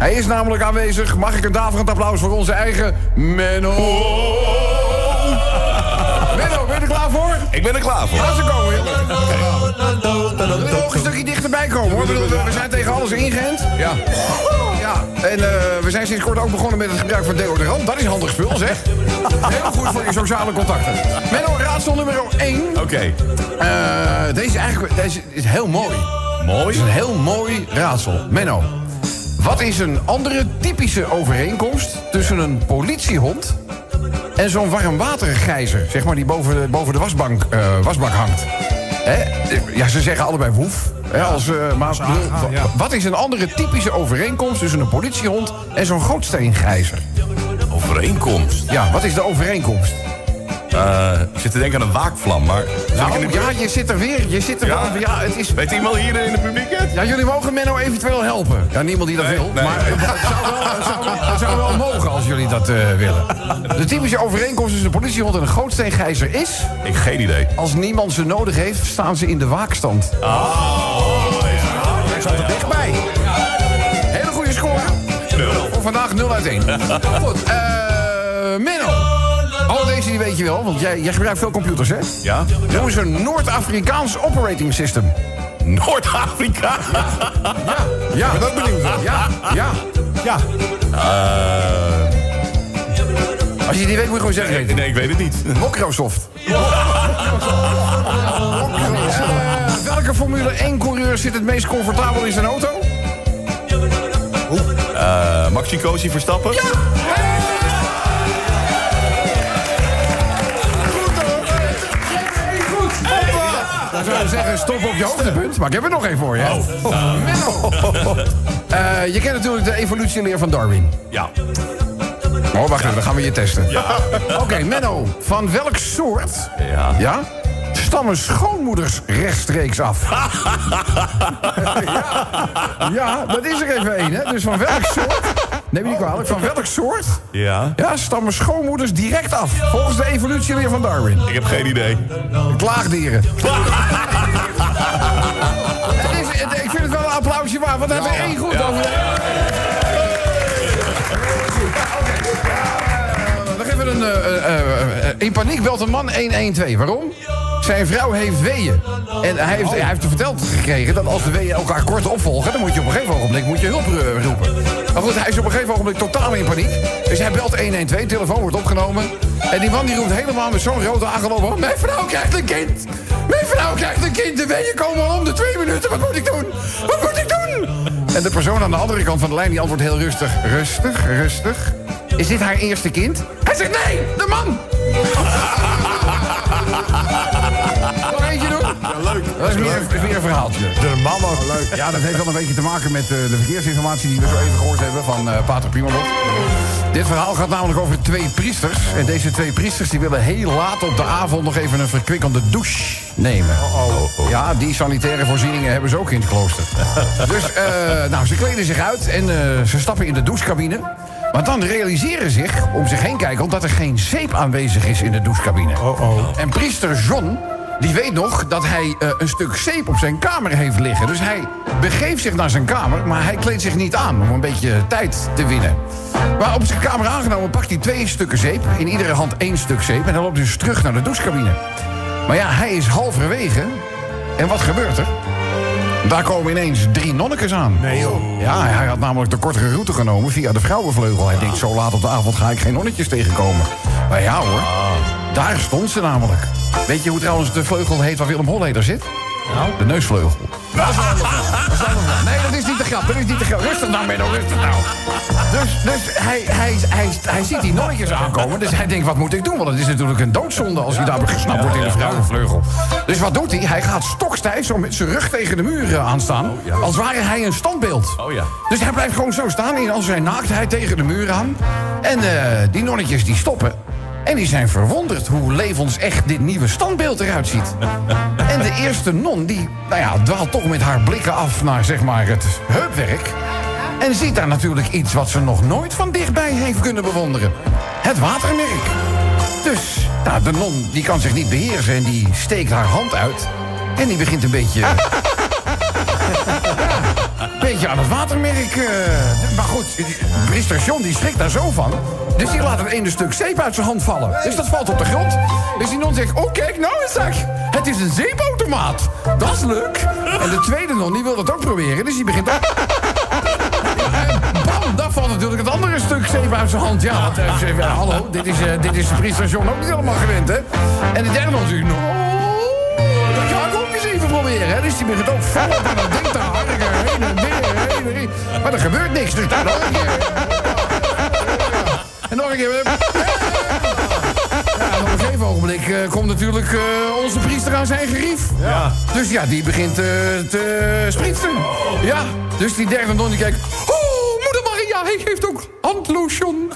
Hij is namelijk aanwezig. Mag ik een daverend applaus voor onze eigen Menno? Menno, ben je er klaar voor? Ik ben er klaar voor. Laat ze komen, jongen. We willen ook een stukje dichterbij komen, hoor. We zijn tegen alles ingeënt. Ja. Ja, en we zijn sinds kort ook begonnen met het gebruik van deodorant. Dat is handig spul, zeg. Heel goed voor je sociale contacten. Menno, raadsel nummer 1. Oké. Deze is heel mooi. Mooi? Het is een heel mooi raadsel. Menno, wat is een andere typische overeenkomst tussen een politiehond en zo'n warmwatergijzer? Zeg maar die boven de wasbank hangt. Ja, ze zeggen allebei woef. Ja, wat is een andere typische overeenkomst tussen een politiehond en zo'n grootsteengijzer? Overeenkomst? Ja, wat is de overeenkomst? Ik zit te denken aan een waakvlam, maar... je zit er weer. Je zit er wel, ja, het is... Weet iemand hier in het publiek het? Ja, jullie mogen Menno eventueel helpen. Ja, niemand die dat wil. Nee. Maar het zou wel mogen als jullie dat willen. De typische overeenkomst tussen de politiehond en een grootsteengijzer is... Ik geen idee. Als niemand ze nodig heeft, staan ze in de waakstand. Oh, ja. Hij zat er dichtbij. Hele goede score. 0. Voor vandaag 0 uit 1. Goed, Menno. Al deze die weet je wel, want jij gebruikt veel computers, hè? Ja. Noem eens een Noord-Afrikaans operating system. Noord-Afrika? Ja. Ik ben ook benieuwd. Ja. Als je die weet, moet je gewoon zeggen. Nee, ik weet het niet. Microsoft. Welke Formule 1-coureur zit het meest comfortabel in zijn auto? Maxi Cosi Verstappen. Ja. Dan zou je zeggen, stop op je hoogtepunt. Maar ik heb er nog één voor je. Je kent natuurlijk de evolutieleer van Darwin. Ja. Oh, wacht even, dan gaan we je testen. Ja. Oké, Menno, van welk soort... Ja? Stammen schoonmoeders rechtstreeks af? Ja, dat is er even één, hè. Dus van welk soort... Neem je niet kwalijk, van welk soort? Ja, stammen schoonmoeders direct af. Volgens de evolutie weer van Darwin. Ik heb geen idee. Klaagdieren. Ik vind het wel een applausje waard, want hebben we één goed over. Dan geven we een... In paniek belt een man 112. Waarom? Zijn vrouw heeft weeën. En hij heeft verteld gekregen dat als de weeën elkaar kort opvolgen... dan moet je op een gegeven ogenblik hulp roepen. Maar goed, hij is op een gegeven ogenblik totaal in paniek. Dus hij belt 112, telefoon wordt opgenomen. En die man die roept helemaal met zo'n rode aangelopen... Mijn vrouw krijgt een kind! Mijn vrouw krijgt een kind! De weeën komen al om de 2 minuten. Wat moet ik doen? Wat moet ik doen? En de persoon aan de andere kant van de lijn die antwoordt heel rustig. Rustig. Is dit haar eerste kind? Hij zegt nee, de man! Nog eentje doen? Ja, leuk. Dat is weer een verhaaltje. De man ook. Leuk. Ja, dat heeft wel een beetje te maken met de verkeersinformatie die we zo even gehoord hebben van Pater Piemelot. Dit verhaal gaat namelijk over 2 priesters. En deze 2 priesters die willen heel laat op de avond nog even een verkwikkende douche nemen. Ja, die sanitaire voorzieningen hebben ze ook in het klooster. Dus, ze kleden zich uit en ze stappen in de douchecabine. Maar dan realiseren zich, om zich heen kijken... dat er geen zeep aanwezig is in de douchecabine. En priester John, die weet nog dat hij een stuk zeep op zijn kamer heeft liggen. Dus hij begeeft zich naar zijn kamer, maar hij kleedt zich niet aan... om een beetje tijd te winnen. Maar op zijn kamer aangenomen pakt hij 2 stukken zeep. In iedere hand 1 stuk zeep. En dan loopt hij dus terug naar de douchecabine. Maar ja, hij is halverwege. En wat gebeurt er? Daar komen ineens 3 nonnekes aan. Nee joh. Ja, hij had namelijk de kortere route genomen via de vrouwenvleugel. Hij denkt, zo laat op de avond ga ik geen nonnetjes tegenkomen. Maar ja hoor, daar stond ze namelijk. Weet je hoe trouwens de vleugel heet waar Willem Holleder zit? Nou? De neusvleugel. Nee, dat is niet de grap. Rustig nou, Menno, rustig nou. Dus hij ziet die nonnetjes aankomen. Dus hij denkt, wat moet ik doen? Want het is natuurlijk een doodzonde als hij daar gesnapt wordt in de vrouwenvleugel. Dus wat doet hij? Hij gaat stokstijf zo met zijn rug tegen de muur aanstaan. Als ware hij een standbeeld. Dus hij blijft gewoon zo staan in al zijn naaktheid tegen de muur aan. En die nonnetjes die stoppen. En die zijn verwonderd hoe levensecht dit nieuwe standbeeld eruit ziet. En de eerste non die dwaalt toch met haar blikken af naar zeg maar het heupwerk. En ziet daar natuurlijk iets wat ze nog nooit van dichtbij heeft kunnen bewonderen. Het watermerk. Dus de non die kan zich niet beheersen en die steekt haar hand uit. En die begint een beetje... beetje aan het watermerk. Maar goed, Mr. John die schrikt daar zo van. Dus die laat het ene stuk zeep uit zijn hand vallen. Dus dat valt op de grond. Dus die non zegt, oh kijk, nou eens zeg. Het is een zeepautomaat. Dat is leuk. En de tweede non die wil dat ook proberen. Dus die begint... Dan valt natuurlijk het andere stuk zeep uit zijn hand. Ja, hallo, dit is de priester John ook niet helemaal gewend, hè? En de derde natuurlijk nog. Oh, dat ga ik ook eens even proberen, hè? Dus die begint ook vol en dan denkt daar heen en weer, heen en weer. Maar er gebeurt niks, dus dan nog een keer. En nog een keer. Ja, op een gegeven ogenblik komt natuurlijk onze priester aan zijn gerief. Ja. Dus ja, die begint te spritsen. Ja, dus die derde non die kijkt... Hij geeft ook handlotion.